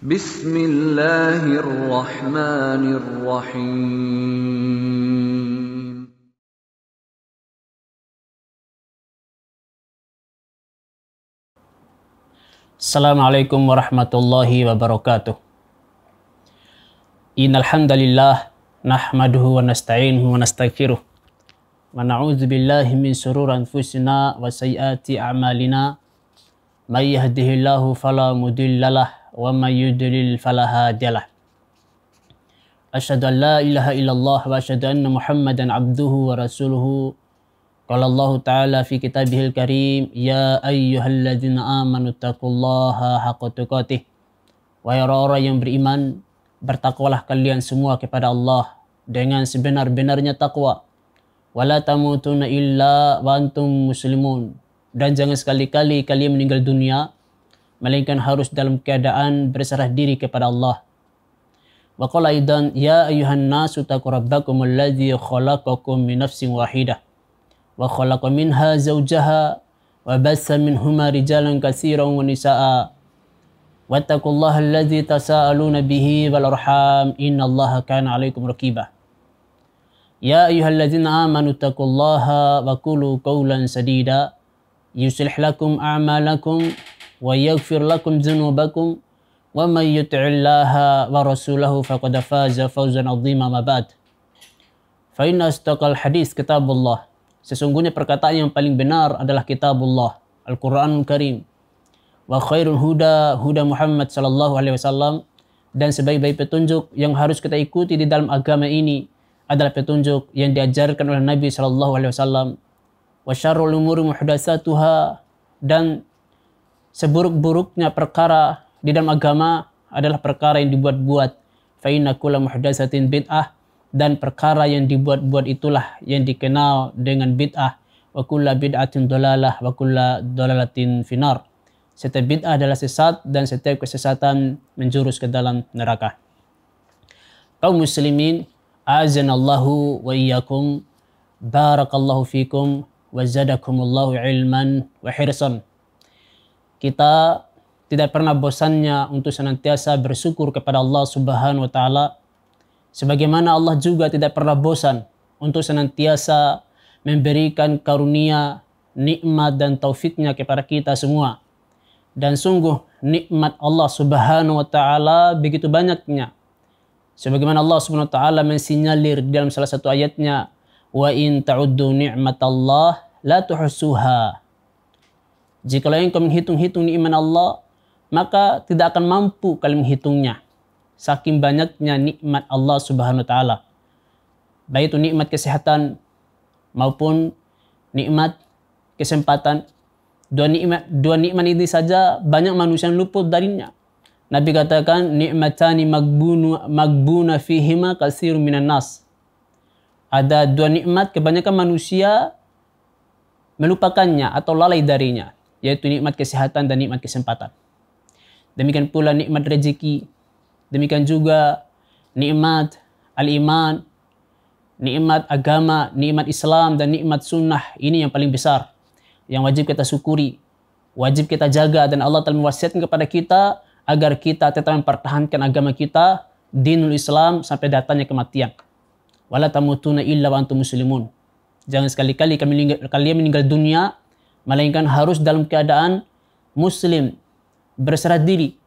Bismillahirrahmanirrahim. Assalamualaikum warahmatullahi wabarakatuh. Innal hamdalillah nahmaduhu wa nasta'inuhu wa nastaghfiruh. Wa na'udzu billahi min shururi anfusina wa sayyiati a'malina. May yahdihillahu fala mudhillalah wa may yudlil fala hadiyalah. Asyhadu an la ilaha illallah wa asyhadu anna Muhammadan abduhu wa rasuluhu. Qala Allah ta'ala fi kitabihil karim, ya ayyuhalladzina amanu taqullaha haqqa tuqatih. Wahai orang-orang yang beriman, bertakwalah kalian semua kepada Allah dengan sebenar-benarnya takwa. Wala tamutunna illa wa antum muslimun. Dan jangan sekali-kali kalian meninggal dunia melainkan harus dalam keadaan berserah diri kepada Allah. Wa qala aidan, ya ayyuhan nasu taqu rabbakum alladzi khalaqakum min nafsin wahidah wa khalaqa minha zawjaha wa bassa minhuma rijalan katsiran wa nisaa. Wattaqullaha alladzi tasaaluna bihi wal arham innallaha kana 'alaikum raqiba. Ya ayyuhalladzina amanu taqullaha wa qulu qawlan sadida yuslih lakum a'malakum wa yaghfir lakum dhunubakum wa may yuti'illaha wa rasulahu faqad faza fawzan 'azima ma ba'd. Fa inna astaqal hadits kitabullah. Sesungguhnya perkataan yang paling benar adalah kitabullah, Al-Qur'anul Karim. Wa khairul huda huda Muhammad sallallahu alaihi wasallam, dan sebaik-baik petunjuk yang harus kita ikuti di dalam agama ini adalah petunjuk yang diajarkan oleh Nabi sallallahu alaihi wasallam. Wa syarrul umuri muhdatsatuha, dan seburuk-buruknya perkara di dalam agama adalah perkara yang dibuat-buat. Fa inna kulla muhdatsatin bid'ah, dan perkara yang dibuat-buat itulah yang dikenal dengan bid'ah. Wa kulla bid'atin dalalah wa kulla dalalatin finar. Setiap bid'ah adalah sesat dan setiap kesesatan menjurus ke dalam neraka. Kaum muslimin, azanallahu wa iyyakum, barakallahu fikum wa zadakumullahu ilman wa hirsan. Kita tidak pernah bosannya untuk senantiasa bersyukur kepada Allah Subhanahu wa taala, sebagaimana Allah juga tidak pernah bosan untuk senantiasa memberikan karunia, nikmat dan taufiknya kepada kita semua. Dan sungguh nikmat Allah Subhanahu wa taala begitu banyaknya. Sebagaimana Allah Subhanahu wa taala mensinyalir dalam salah satu ayatnya, wa in ta'uddu ni'matallahi la tuhsuha. Jikalau engkau menghitung-hitung nikmat Allah, maka tidak akan mampu kalian menghitungnya. Saking banyaknya nikmat Allah Subhanahu wa taala. Baik itu nikmat kesehatan maupun nikmat kesempatan. Dua nikmat ini saja banyak manusia yang luput darinya. Nabi katakan, nikmatani magbuna fihima katsirun minan nas. Ada dua nikmat kebanyakan manusia melupakannya atau lalai darinya, yaitu nikmat kesehatan dan nikmat kesempatan. Demikian pula nikmat rezeki, demikian juga nikmat al-iman, nikmat agama, nikmat Islam dan nikmat sunnah. Ini yang paling besar, yang wajib kita syukuri, wajib kita jaga, dan Allah telah mewasiatkan kepada kita agar kita tetap mempertahankan agama kita, dinul Islam, sampai datangnya kematian. Wala tamutunna illa wa antum muslimun. Jangan sekali-kali kalian meninggal dunia melainkan harus dalam keadaan muslim, berserah diri.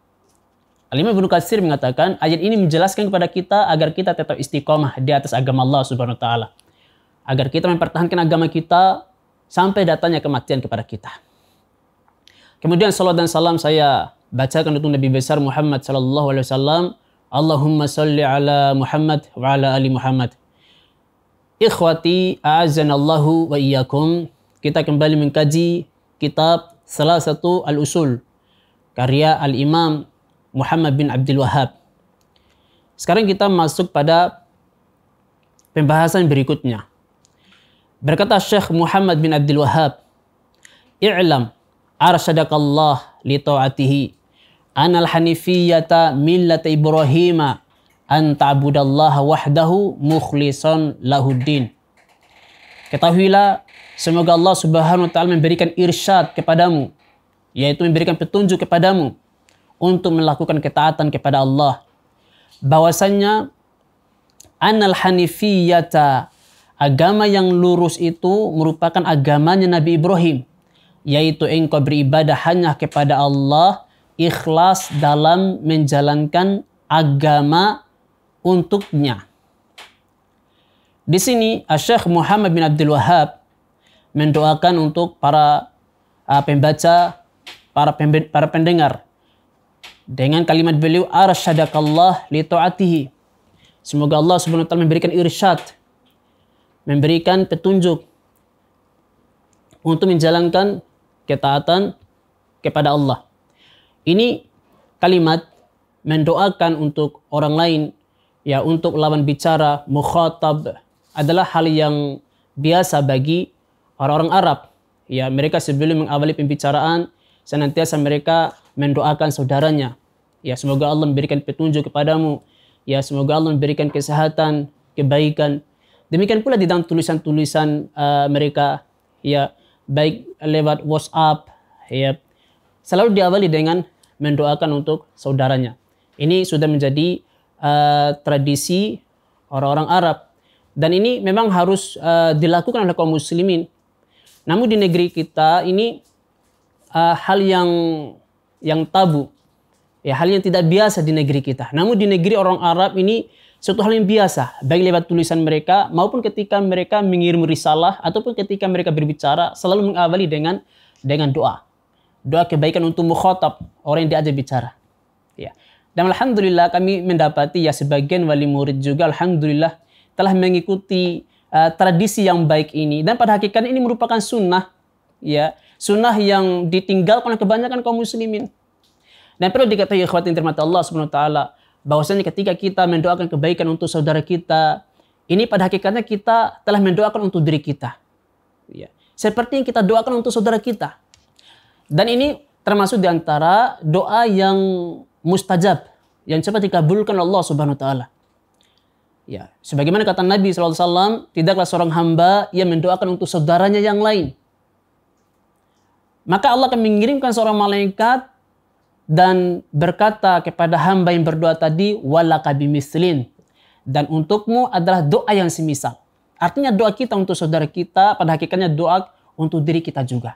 Al-Imam Ibnu Katsir mengatakan, ayat ini menjelaskan kepada kita agar kita tetap istiqomah di atas agama Allah Subhanahu wa taala, agar kita mempertahankan agama kita sampai datangnya kematian kepada kita. Kemudian salawat dan salam saya bacakan untuk Nabi besar Muhammad sallallahu alaihi wasallam. Allahumma shalli ala Muhammad wa ala ali Muhammad. Ikhwati, a'azanallahu wa iyyakum. Kita kembali mengkaji kitab salah satu al-usul, karya al-imam Muhammad bin Abdul Wahhab. Sekarang kita masuk pada pembahasan berikutnya. Berkata Syekh Muhammad bin Abdul Wahhab, i'lam arsyadakallah li ta'atihi anal hanifiyata millata Ibrahima an ta'budallaha wahdahu mukhlishan lahuddin. Ketahuilah, semoga Allah Subhanahu wa taala memberikan irsyad kepadamu, yaitu memberikan petunjuk kepadamu untuk melakukan ketaatan kepada Allah. Bahwasannya annal hanifiyata, agama yang lurus itu merupakan agamanya Nabi Ibrahim, yaitu engkau beribadah hanya kepada Allah, ikhlas dalam menjalankan agama untuknya. Di sini Syekh Muhammad bin Abdul Wahhab mendoakan untuk para pembaca, para pendengar dengan kalimat beliau, arsyadakallah li ta'atihi. Semoga Allah Subhanahu wa taala memberikan irsyad, memberikan petunjuk untuk menjalankan ketaatan kepada Allah. Ini kalimat mendoakan untuk orang lain, ya, untuk lawan bicara, mukhatab, adalah hal yang biasa bagi orang-orang Arab. Ya, mereka sebelum mengawali pembicaraan senantiasa mereka mendoakan saudaranya. Ya, semoga Allah memberikan petunjuk kepadamu. Ya, semoga Allah memberikan kesehatan, kebaikan. Demikian pula di dalam tulisan-tulisan mereka, ya, baik lewat WhatsApp, ya, selalu diawali dengan mendoakan untuk saudaranya. Ini sudah menjadi tradisi orang-orang Arab, dan ini memang harus dilakukan oleh kaum muslimin. Namun di negeri kita ini hal yang tabu, ya, hal yang tidak biasa di negeri kita. Namun di negeri orang Arab ini suatu hal yang biasa, baik lewat tulisan mereka maupun ketika mereka mengirim risalah ataupun ketika mereka berbicara, selalu mengawali dengan doa, doa kebaikan untuk mukhatab, orang yang diajak bicara, ya. Dan alhamdulillah kami mendapati, ya, sebagian wali murid juga alhamdulillah telah mengikuti tradisi yang baik ini. Dan pada hakikatnya ini merupakan sunnah, ya, sunnah yang ditinggalkan oleh kebanyakan kaum muslimin. Dan perlu diketahui ikhwat yang dirahmati Allah Subhanahu wa taala, bahwasanya ketika kita mendoakan kebaikan untuk saudara kita, ini pada hakikatnya kita telah mendoakan untuk diri kita, ya, seperti yang kita doakan untuk saudara kita. Dan ini termasuk diantara doa yang mustajab, yang cepat dikabulkan Allah Subhanahu wa taala. Ya, sebagaimana kata Nabi SAW, tidaklah seorang hamba yang mendoakan untuk saudaranya yang lain, maka Allah akan mengirimkan seorang malaikat dan berkata kepada hamba yang berdoa tadi, walaka bimislin, dan untukmu adalah doa yang semisal. Artinya doa kita untuk saudara kita pada hakikatnya doa untuk diri kita juga.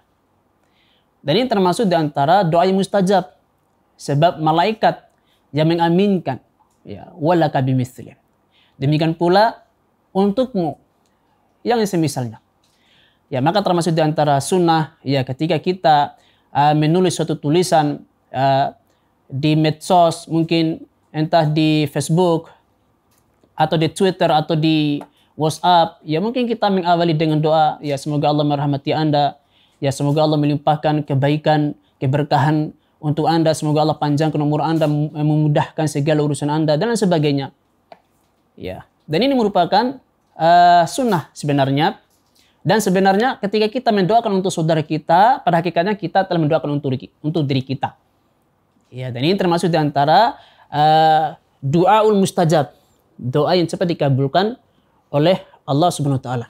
Dan ini termasuk diantara doa yang mustajab, sebab malaikat yang mengaminkan, ya, walaka bimislim. Demikian pula untukmu yang semisalnya. Ya, maka termasuk di antara sunnah, ya, ketika kita menulis suatu tulisan di medsos, mungkin entah di Facebook atau di Twitter atau di WhatsApp, ya, mungkin kita mengawali dengan doa, ya, semoga Allah merahmati Anda, ya, semoga Allah melimpahkan kebaikan, keberkahan untuk Anda, semoga Allah panjangkan umur Anda, memudahkan segala urusan Anda, dan lain sebagainya. Ya, dan ini merupakan sunnah sebenarnya. Dan sebenarnya ketika kita mendoakan untuk saudara kita, pada hakikatnya kita telah mendoakan untuk diri kita. Ya, dan ini termasuk diantara du'aul mustajab, doa yang cepat dikabulkan oleh Allah Subhanahu wa taala.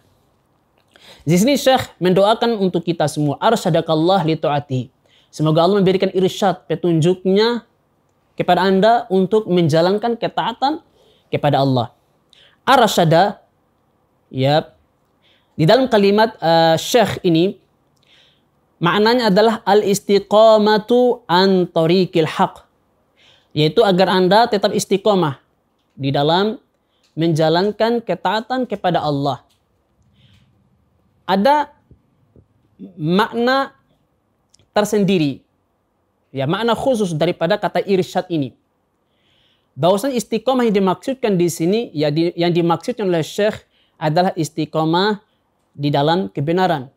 Di sini Syekh mendoakan untuk kita semua, arsyadakallah li ta'atihi. Semoga Allah memberikan irsyad, petunjuknya kepada Anda untuk menjalankan ketaatan kepada Allah. Arsyada, ya, di dalam kalimat Syekh ini maknanya adalah al-istiqamatu an tariqil haq, yaitu agar Anda tetap istiqamah di dalam menjalankan ketaatan kepada Allah. Ada makna tersendiri, ya, makna khusus daripada kata irsyad ini. Bahwasan istiqomah yang dimaksudkan di sini, ya, yang dimaksudkan oleh Syekh adalah istiqomah di dalam kebenaran,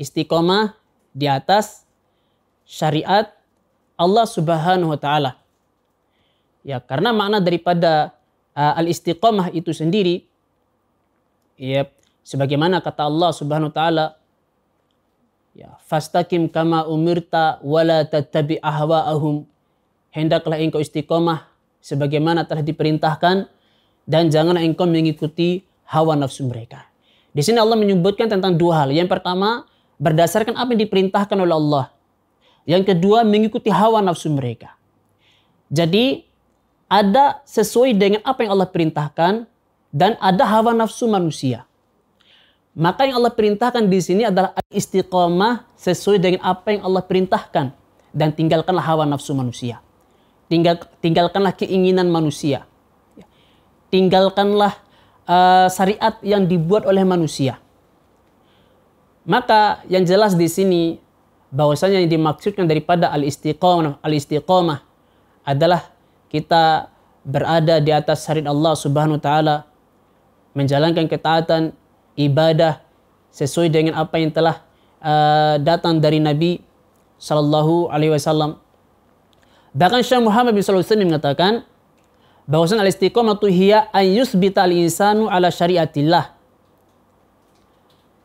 istiqomah di atas syariat Allah Subhanahu wa taala. Ya, karena makna daripada al-istiqomah itu sendiri, ya, sebagaimana kata Allah Subhanahu wa taala, ya, fastaqim kama umirta wala tattabi ahwaahum, hendaklah engkau istiqomah sebagaimana telah diperintahkan dan janganlah engkau mengikuti hawa nafsu mereka. Di sini Allah menyebutkan tentang dua hal. Yang pertama, berdasarkan apa yang diperintahkan oleh Allah. Yang kedua, mengikuti hawa nafsu mereka. Jadi ada sesuai dengan apa yang Allah perintahkan dan ada hawa nafsu manusia. Maka yang Allah perintahkan di sini adalah istiqamah sesuai dengan apa yang Allah perintahkan dan tinggalkanlah hawa nafsu manusia. Tinggalkanlah keinginan manusia. Tinggalkanlah syariat yang dibuat oleh manusia. Maka yang jelas di sini bahwasanya yang dimaksudkan daripada al-istiqamah adalah kita berada di atas syariat Allah Subhanahu wa taala, menjalankan ketaatan, ibadah sesuai dengan apa yang telah datang dari Nabi sallallahu alaihi wasallam. Bahkan Syekh Muhammad bin Shalih Al-Utsaimin mengatakan bahwasanya al-istiqamatu hiya an yusbita al-insanu ala syariatillah.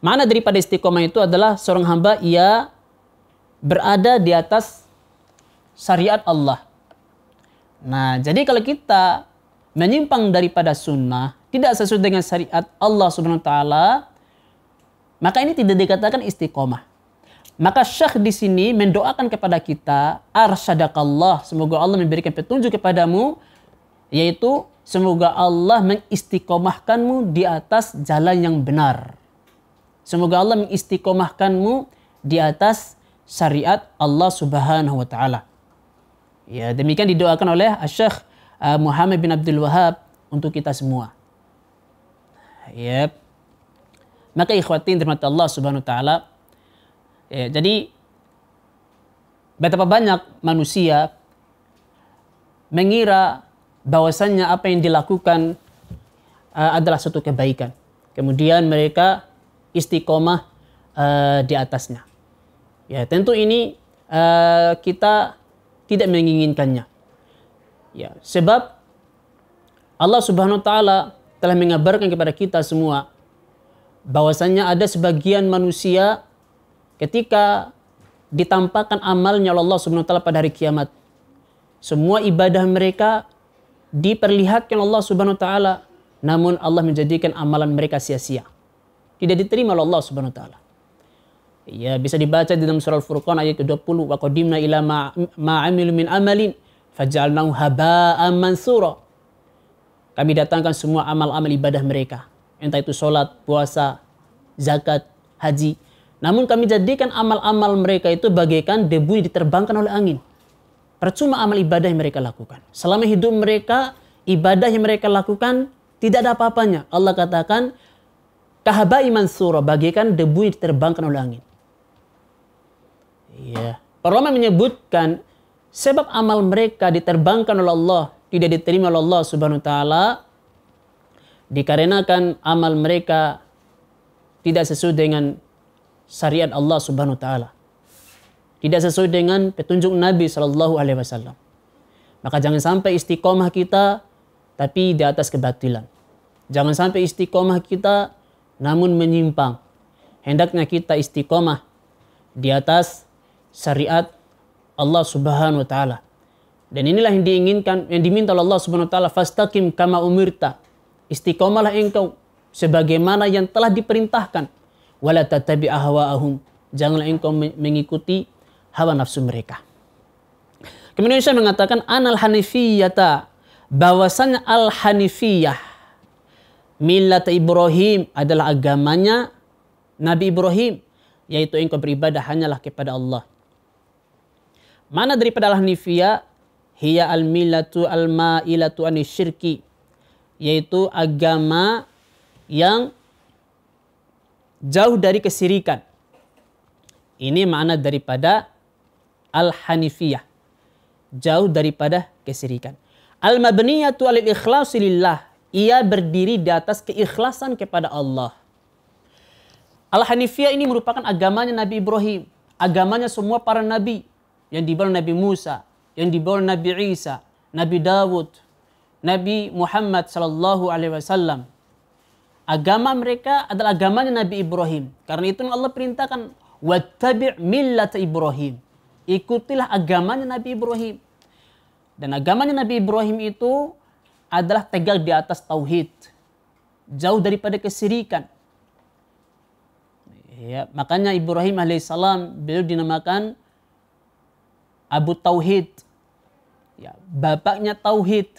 Makna daripada istiqomah itu adalah seorang hamba ia berada di atas syariat Allah. Nah, jadi kalau kita menyimpang daripada sunnah, tidak sesuai dengan syariat Allah Subhanahu wa taala, maka ini tidak dikatakan istiqomah. Maka Syekh di sini mendoakan kepada kita, arsyadakallah, semoga Allah memberikan petunjuk kepadamu, yaitu semoga Allah mengistiqomahkanmu di atas jalan yang benar. Semoga Allah mengistiqomahkanmu di atas syariat Allah Subhanahu wa taala. Ya, demikian didoakan oleh Syekh Muhammad bin Abdul Wahab untuk kita semua. Ya. Maka ikhwatin dirahmati Allah Subhanahu wa taala. Ya, jadi betapa banyak manusia mengira bahwasannya apa yang dilakukan adalah suatu kebaikan. Kemudian mereka istiqomah di atasnya. Ya, tentu ini kita tidak menginginkannya. Ya, sebab Allah Subhanahu wa taala telah mengabarkan kepada kita semua bahwasanya ada sebagian manusia ketika ditampakkan amalnya oleh Allah Subhanahu wa taala pada hari kiamat, semua ibadah mereka diperlihatkan Allah Subhanahu wa taala, namun Allah menjadikan amalan mereka sia-sia. Tidak diterima oleh Allah Subhanahu wa taala. Ya, bisa dibaca di dalam surah Al-Furqan ayat ke-20, wa qadimna ila ma'amilu min amalin faj'alnahu haba'an mansura. Kami datangkan semua amal-amal ibadah mereka, entah itu salat, puasa, zakat, haji. Namun kami jadikan amal-amal mereka itu bagaikan debu yang diterbangkan oleh angin. Percuma amal ibadah yang mereka lakukan. Selama hidup mereka, ibadah yang mereka lakukan tidak ada apa-apanya. Allah katakan kahabai mansura, bagaikan debu yang diterbangkan oleh angin. Ya. Para ulama menyebutkan sebab amal mereka diterbangkan oleh Allah, tidak diterima oleh Allah Subhanahu wa taala, dikarenakan amal mereka tidak sesuai dengan syariat Allah Subhanahu wa taala. Tidak sesuai dengan petunjuk Nabi sallallahu alaihi wasallam. Maka jangan sampai istiqomah kita tapi di atas kebatilan. Jangan sampai istiqomah kita namun menyimpang. Hendaknya kita istiqomah di atas syariat Allah Subhanahu wa taala. Dan inilah yang diinginkan, yang diminta oleh Allah Subhanahu wa taala, fastaqim kama umirta. Istiqomahlah engkau sebagaimana yang telah diperintahkan. Wala tattabi ahwaahum. Janganlah engkau mengikuti hawa nafsu mereka. Kemudian Syekh mengatakan anal hanifiyata, bahwasanya al-hanifiyah millat Ibrahim adalah agamanya Nabi Ibrahim, yaitu engkau beribadah hanyalah kepada Allah. Mana daripada al-hanifiyah? Hiya al-millatu al-ma'ilatu anisyirki, yaitu agama yang jauh dari kesyirikan. Ini makna daripada al-hanifiyah, jauh daripada kesyirikan. Al-mabniyatu al-ikhlasi lillah, ia berdiri di atas keikhlasan kepada Allah. Al-Hanifiyah ini merupakan agamanya Nabi Ibrahim, agamanya semua para nabi, yang dibawa Nabi Musa, yang dibawa Nabi Isa, Nabi Dawud, Nabi Muhammad sallallahu alaihi wasallam. Agama mereka adalah agamanya Nabi Ibrahim. Karena itu Allah perintahkan wattabi' millata Ibrahim. Ikutilah agamanya Nabi Ibrahim. Dan agamanya Nabi Ibrahim itu adalah tegak di atas tauhid, jauh daripada kesyirikan. Ya, makanya Ibrahim alaihissalam beliau dinamakan Abu Tauhid, ya, bapaknya Tauhid.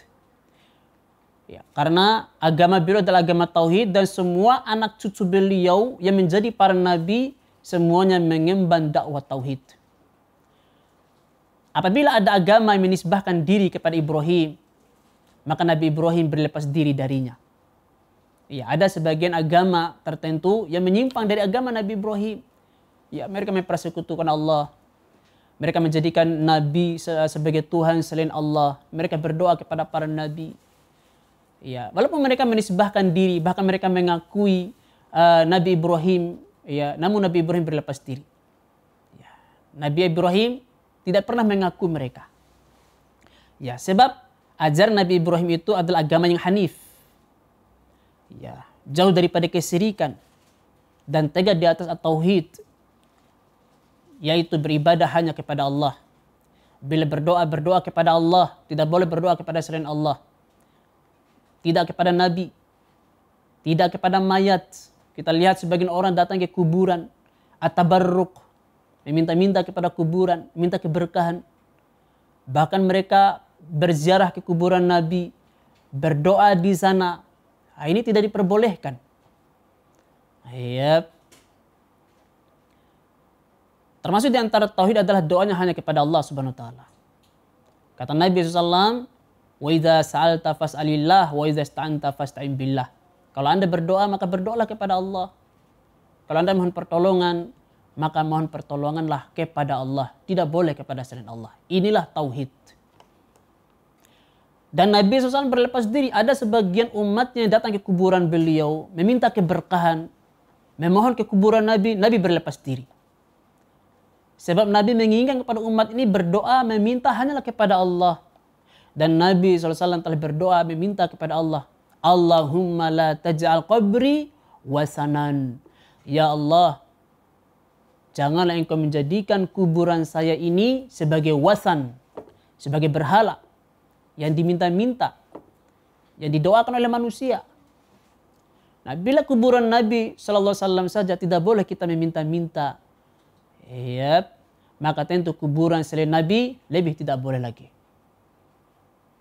Ya, karena agama beliau adalah agama Tauhid dan semua anak cucu beliau yang menjadi para nabi semuanya mengemban dakwah Tauhid. Apabila ada agama yang menisbahkan diri kepada Ibrahim, maka Nabi Ibrahim berlepas diri darinya. Ya, ada sebagian agama tertentu yang menyimpang dari agama Nabi Ibrahim. Ya, mereka mempersekutukan Allah. Mereka menjadikan nabi sebagai Tuhan selain Allah. Mereka berdoa kepada para nabi. Ya, walaupun mereka menisbahkan diri, bahkan mereka mengakui Nabi Ibrahim, ya, namun Nabi Ibrahim berlepas diri. Ya, Nabi Ibrahim tidak pernah mengaku mereka. Ya, sebab ajaran Nabi Ibrahim itu adalah agama yang hanif. Ya, jauh daripada kesirikan dan tegak di atas at-tauhid, yaitu beribadah hanya kepada Allah. Bila berdoa, berdoa kepada Allah, tidak boleh berdoa kepada selain Allah. Tidak kepada nabi, tidak kepada mayat. Kita lihat sebagian orang datang ke kuburan, at-tabarruk, meminta-minta kepada kuburan, minta keberkahan. Bahkan mereka berziarah ke kuburan nabi, berdoa di sana. Nah, ini tidak diperbolehkan. Yep. Termasuk di antara tauhid adalah doanya hanya kepada Allah Subhanahu wa taala. Kata Nabi SAW, wa idza sa'alta fas'alillah wa idza ista'anta fasta'in billah. Kalau Anda berdoa maka berdoalah kepada Allah. Kalau Anda mohon pertolongan maka mohon pertolonganlah kepada Allah, tidak boleh kepada selain Allah. Inilah tauhid. Dan Nabi SAW berlepas diri. Ada sebagian umatnya yang datang ke kuburan beliau meminta keberkahan, memohon ke kuburan Nabi, Nabi berlepas diri. Sebab Nabi menginginkan kepada umat ini berdoa meminta hanyalah kepada Allah. Dan Nabi SAW telah berdoa meminta kepada Allah. Allahumma la taj'al qabri wasanan. Ya Allah, janganlah engkau menjadikan kuburan saya ini sebagai wasan, sebagai berhala yang diminta-minta, yang didoakan oleh manusia. Nah, bila kuburan Nabi SAW saja tidak boleh kita meminta-minta, maka tentu kuburan selain Nabi lebih tidak boleh lagi.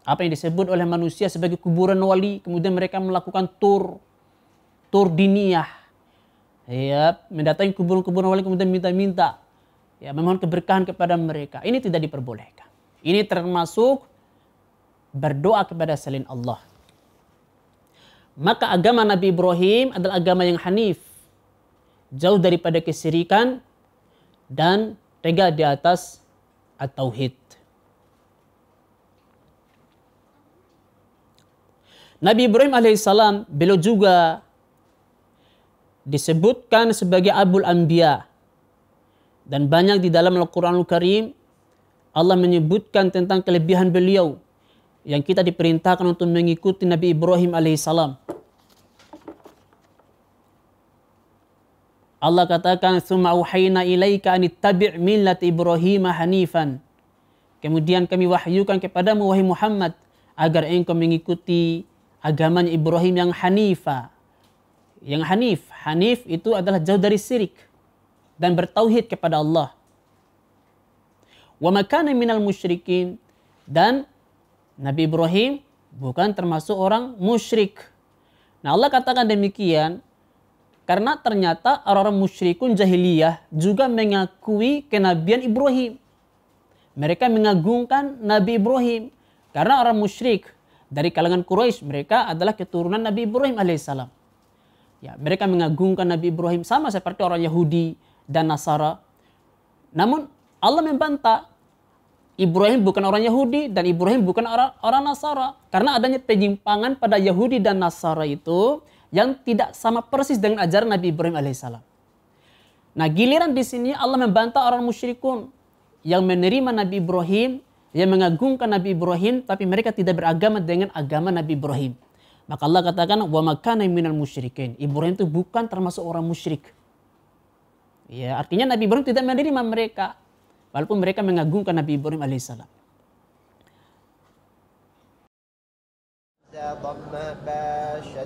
Apa yang disebut oleh manusia sebagai kuburan wali, kemudian mereka melakukan tur diniyah, mendatangi kuburan-kuburan wali kemudian minta-minta, ya, memohon keberkahan kepada mereka. Ini tidak diperbolehkan. Ini termasuk berdoa kepada selain Allah. Maka agama Nabi Ibrahim adalah agama yang hanif, jauh daripada kesirikan dan tegak di atas at-tauhid. Nabi Ibrahim alaihissalam, beliau juga disebutkan sebagai Abul Anbiya. Dan banyak di dalam Al-Quranul Karim, Allah menyebutkan tentang kelebihan beliau yang kita diperintahkan untuk mengikuti Nabi Ibrahim alaihissalam. Allah katakan, "Tsumma auhayna ilaika an ittabi' millata Ibrahim hanifan." Kemudian kami wahyukan kepadamu wahai Muhammad agar engkau mengikuti agamanya Ibrahim yang hanifa. Yang hanif. Hanif itu adalah jauh dari syirik dan bertauhid kepada Allah. Wa ma kana minal musyrikin, dan Nabi Ibrahim bukan termasuk orang musyrik. Nah, Allah katakan demikian karena ternyata orang-orang musyrikun jahiliyah juga mengakui kenabian Ibrahim. Mereka mengagungkan Nabi Ibrahim karena orang musyrik dari kalangan Quraisy, mereka adalah keturunan Nabi Ibrahim alaihissalam. Ya, mereka mengagungkan Nabi Ibrahim sama seperti orang Yahudi dan Nasara. Namun Allah membantah, Ibrahim bukan orang Yahudi dan Ibrahim bukan orang Nasara. Karena adanya penyimpangan pada Yahudi dan Nasara itu yang tidak sama persis dengan ajaran Nabi Ibrahim alaihissalam. Nah, giliran di sini Allah membantah orang musyrikun yang menerima Nabi Ibrahim, yang mengagungkan Nabi Ibrahim, tapi mereka tidak beragama dengan agama Nabi Ibrahim. Maka Allah katakan, wa ma kana minal musyrikin. Ibrahim itu bukan termasuk orang musyrik. Ya, artinya Nabi Ibrahim tidak menerima mereka, walaupun mereka mengagungkan Nabi Ibrahim alaihissalam.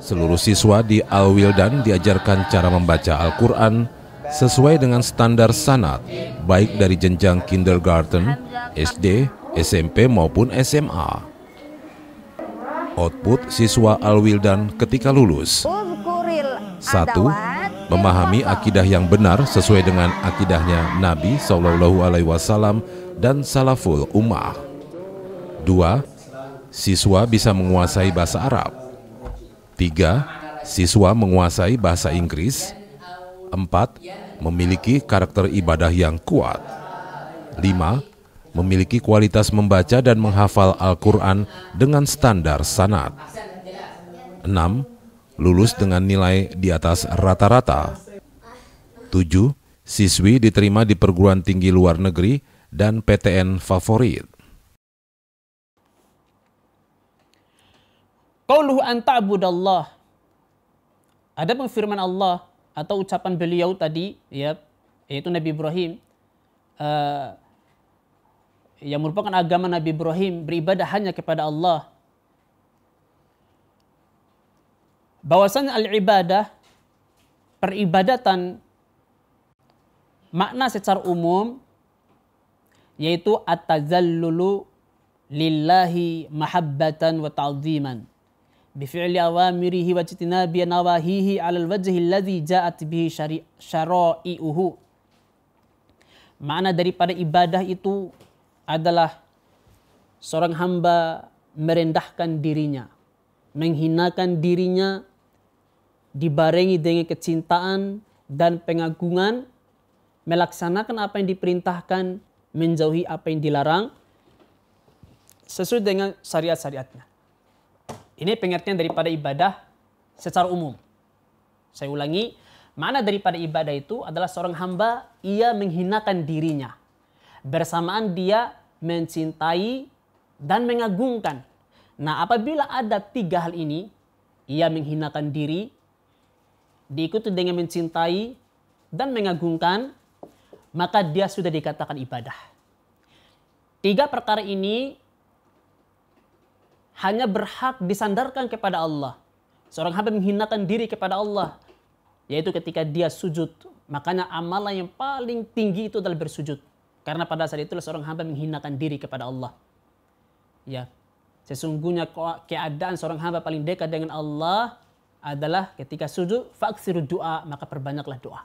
Seluruh siswa di Al-Wildan diajarkan cara membaca Al-Qur'an sesuai dengan standar sanad, baik dari jenjang kindergarten, SD, SMP maupun SMA. Output siswa Al-Wildan ketika lulus: 1. Memahami akidah yang benar sesuai dengan akidahnya Nabi SAW dan Salaful Ummah. 2. Siswa bisa menguasai bahasa Arab. 3. Siswa menguasai bahasa Inggris. 4. Memiliki karakter ibadah yang kuat. 5. Memiliki kualitas membaca dan menghafal Al-Qur'an dengan standar sanad. 6. Lulus dengan nilai di atas rata-rata. 7. Siswi diterima di perguruan tinggi luar negeri dan PTN favorit. Qauluhu an ta'budallah. Ada firman Allah atau ucapan beliau tadi, ya, yaitu Nabi Ibrahim, yang merupakan agama Nabi Ibrahim, beribadah hanya kepada Allah. Bahwasannya al-ibadah, peribadatan, makna secara umum yaitu at-tazallulu lillahi mahabbatan wa ta'ziman bifi'li awamirihi wa jitinabi nawahihi 'alal wajhi alladhi ja'at bihi syara'i'uhu. Makna daripada ibadah itu adalah seorang hamba merendahkan dirinya, menghinakan dirinya, dibarengi dengan kecintaan dan pengagungan, melaksanakan apa yang diperintahkan, menjauhi apa yang dilarang, sesuai dengan syariat-syariatnya. Ini pengertian daripada ibadah secara umum. Saya ulangi, makna daripada ibadah itu adalah seorang hamba, ia menghinakan dirinya. Bersamaan dia mencintai dan mengagungkan. Nah, apabila ada 3 hal ini, ia menghinakan diri, diikuti dengan mencintai dan mengagungkan, maka dia sudah dikatakan ibadah. 3 perkara ini hanya berhak disandarkan kepada Allah. Seorang hamba menghinakan diri kepada Allah, yaitu ketika dia sujud. Makanya amalan yang paling tinggi itu adalah bersujud. Karena pada saat itulah seorang hamba menghinakan diri kepada Allah. Ya, sesungguhnya keadaan seorang hamba paling dekat dengan Allah adalah ketika sujud, faksiru doa, maka perbanyaklah doa.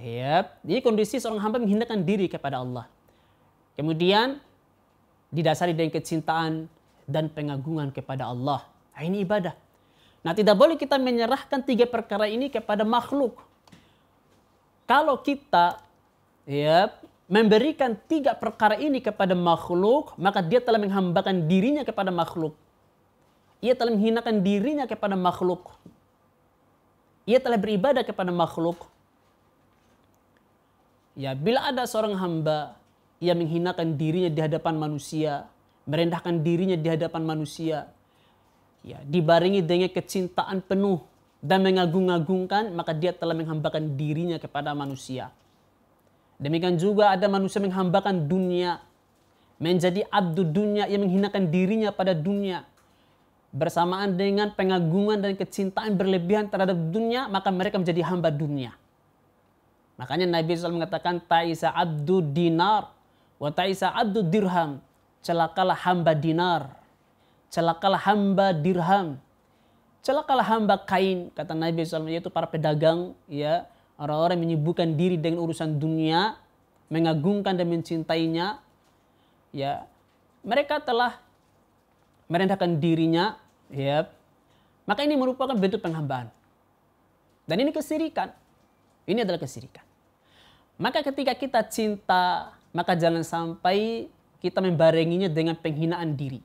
Ya, jadi kondisi seorang hamba menghinakan diri kepada Allah. Kemudian didasari dengan kecintaan dan pengagungan kepada Allah. Nah, ini ibadah. Nah, tidak boleh kita menyerahkan 3 perkara ini kepada makhluk. Kalau kita memberikan 3 perkara ini kepada makhluk, maka dia telah menghambakan dirinya kepada makhluk. Ia telah menghinakan dirinya kepada makhluk. Ia telah beribadah kepada makhluk. Ya, bila ada seorang hamba, ia menghinakan dirinya di hadapan manusia, merendahkan dirinya di hadapan manusia, ya, dibarengi dengan kecintaan penuh dan mengagung-agungkan, maka dia telah menghambakan dirinya kepada manusia. Demikian juga ada manusia menghambakan dunia, menjadi abdud dunia, yang menghinakan dirinya pada dunia. Bersamaan dengan pengagungan dan kecintaan berlebihan terhadap dunia, maka mereka menjadi hamba dunia. Makanya Nabi SAW mengatakan, ta'isa abdud dinar wa ta'isa abdud dirham. Celakalah hamba dinar, celakalah hamba dirham, celakalah hamba kain, kata Nabi SAW, yaitu para pedagang, ya, orang-orang menyibukkan diri dengan urusan dunia, mengagungkan dan mencintainya, ya, mereka telah merendahkan dirinya, ya, maka ini merupakan bentuk penghambaan. Dan ini kesirikan. Ini adalah kesirikan. Maka ketika kita cinta, maka jangan sampai kita membarenginya dengan penghinaan diri.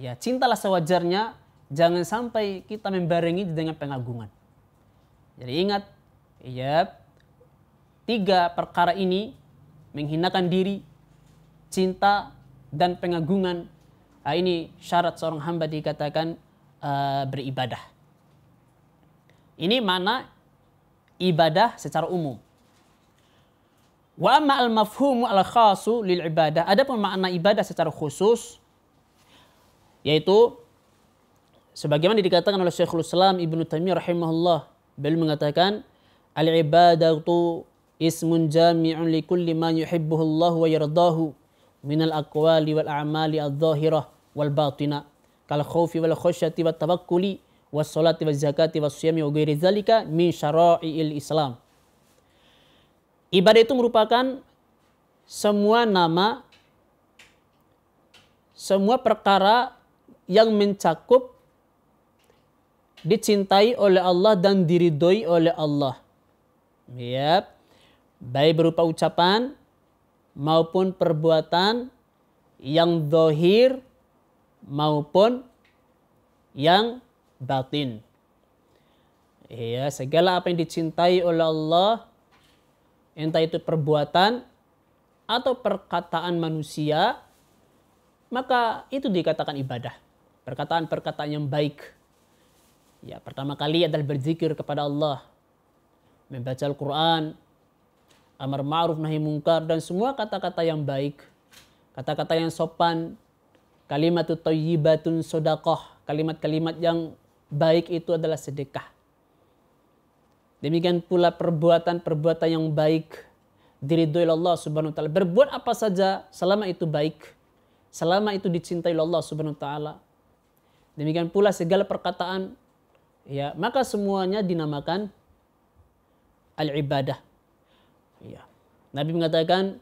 Ya, cintalah sewajarnya, jangan sampai kita membarengi dengan pengagungan. Jadi ingat, ya, 3 perkara ini, menghinakan diri, cinta, dan pengagungan. Nah, ini syarat seorang hamba dikatakan beribadah. Ini makna ibadah secara umum. Wa amma al-mafhumu al-khasu lil ibadah. Adapun makna ibadah secara khusus, yaitu sebagaimana dikatakan oleh Syekhul Islam Ibnu Taimiyah rahimahullah. Beliau mengatakan Al-ibadatu ismun jami'un li kulli ma yuhibbuhu Allah wa yardahu minal aqwali wal a'mali adh-dhahirah wal batina kal khawfi wal khasyati wat tawakkuli was salati waz zakati was siyami wa ghairi dzalika min syara'i'il Islam. Ibadah itu merupakan semua nama, semua perkara yang mencakup dicintai oleh Allah dan diridhoi oleh Allah. Baik berupa ucapan maupun perbuatan yang zahir maupun yang batin. Segala apa yang dicintai oleh Allah, entah itu perbuatan atau perkataan manusia, maka itu dikatakan ibadah. Perkataan-perkataan yang baik. Ya, pertama kali adalah berzikir kepada Allah, membaca Al-Qur'an, amar ma'ruf nahi munkar, dan semua kata-kata yang baik, kata-kata yang sopan, kalimatut thayyibatun shadaqah, kalimat-kalimat yang baik itu adalah sedekah. Demikian pula perbuatan-perbuatan yang baik diridhoi Allah Subhanahu wa taala. Berbuat apa saja selama itu baik, selama itu dicintai Allah Subhanahu wa taala. Demikian pula segala perkataan, ya, maka semuanya dinamakan al-ibadah. Ya. Nabi mengatakan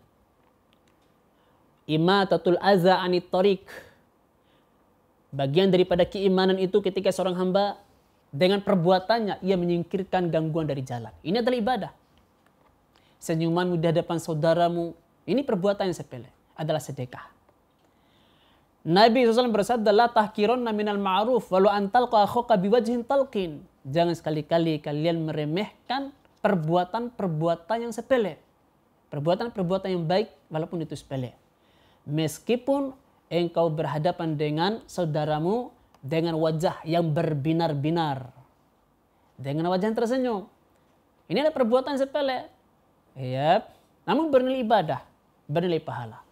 imatatul adza anit tariq. Bagian daripada keimanan itu ketika seorang hamba dengan perbuatannya ia menyingkirkan gangguan dari jalan. Ini adalah ibadah. Senyumanmu di hadapan saudaramu, ini perbuatan yang sepele, adalah sedekah. Nabi SAW bersabda, la tahkironna minal ma'ruf walau antalqa akhaka biwajhin talqin. Jangan sekali-kali kalian meremehkan perbuatan-perbuatan yang sepele, perbuatan-perbuatan yang baik walaupun itu sepele. Meskipun engkau berhadapan dengan saudaramu dengan wajah yang berbinar-binar, dengan wajah yang tersenyum, ini adalah perbuatan sepele, namun bernilai ibadah, bernilai pahala.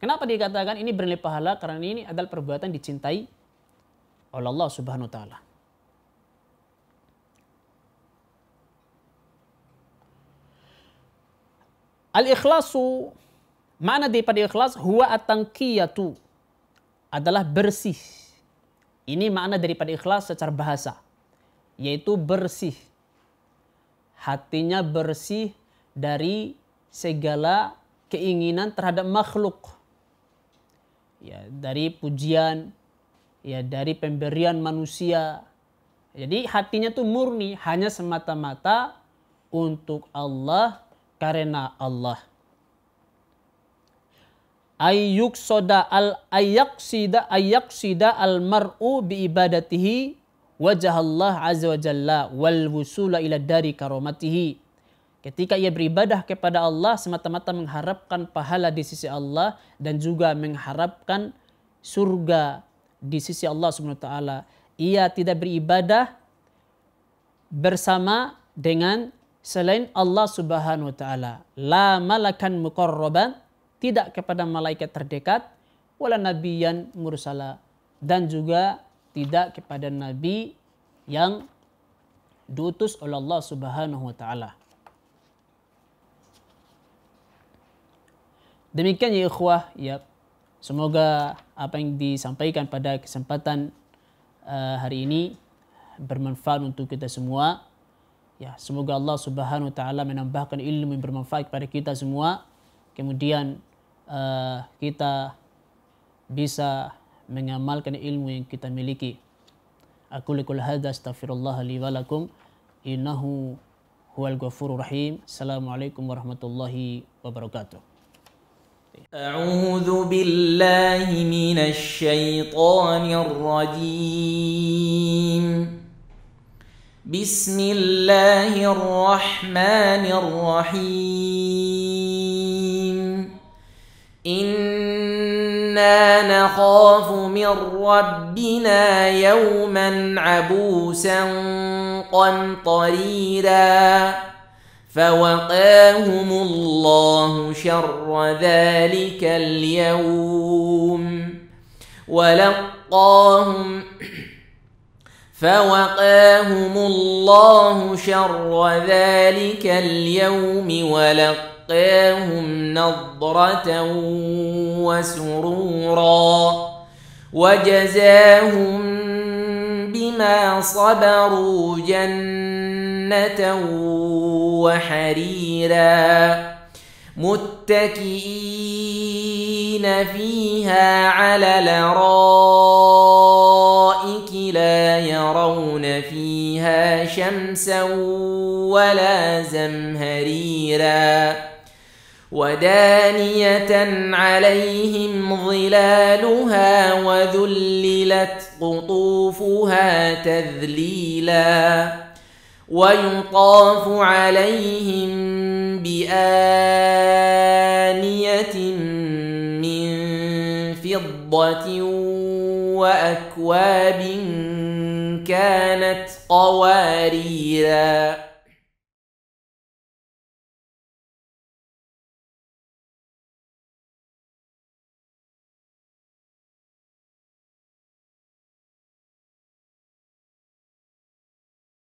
Kenapa dikatakan ini bernilai pahala? Karena ini adalah perbuatan dicintai oleh Allah Subhanahu wa taala. Al-ikhlasu, makna daripada ikhlas, huwa at-tanqiyatu, adalah bersih. Ini makna daripada ikhlas secara bahasa, yaitu bersih. Hatinya bersih dari segala keinginan terhadap makhluk. Ya, dari pujian, ya, dari pemberian manusia. Jadi hatinya tuh murni hanya semata-mata untuk Allah, karena Allah. Ayaksida al-mar'u biibadatihi wajahallah azza wa jalla wal wusula ila dari karomatihi. Ketika ia beribadah kepada Allah semata-mata mengharapkan pahala di sisi Allah dan juga mengharapkan surga di sisi Allah Subhanahu wa taala, ia tidak beribadah bersama dengan selain Allah Subhanahu wa taala. La malakan muqarraban, tidak kepada malaikat terdekat, wala nabiyan mursala, dan juga tidak kepada nabi yang diutus oleh Allah Subhanahu wa taala. Demikian ya ikhwah, ya. Semoga apa yang disampaikan pada kesempatan hari ini bermanfaat untuk kita semua. Ya, semoga Allah Subhanahu wa taala menambahkan ilmu yang bermanfaat kepada kita semua. Kemudian kita bisa mengamalkan ilmu yang kita miliki. Aku likul hadza astaghfirullah li wa lakum innahu huwal ghafurur rahim. Assalamualaikum warahmatullahi wabarakatuh. A'udzu billahi minasy syaithanir rajim. Bismillahir rahmanir rahim. إنا نخاف من ربنا يوما عبوسا قمطريرا فوقاهم الله شر ذلك اليوم ولقاهم فَوَقَاهُمُ اللَّهُ شَرَّ ذَلِكَ الْيَوْمِ وَلَقَّاهُمْ نَضْرَةً وَسُرُورًا وَجَزَاهُمْ بِمَا صَبَرُوا جَنَّةً وَحَرِيرًا مُتَّكِئِينَ فِيهَا عَلَى الْأَرَائِكِ لَا يَرَوْنَ فِيهَا شَمْسًا وَلَا زَمْهَرِيرًا وَدَانِيَةً عَلَيْهِمْ ظِلَالُهَا وَذُلِّلَتْ قُطُوفُهَا تَذْلِيلًا وَيُطَافُ عَلَيْهِمْ بِآنِيَةٍ مِّن فِضَّةٍ وَأَكْوَابٍ كَانَتْ قَوَارِيرًا.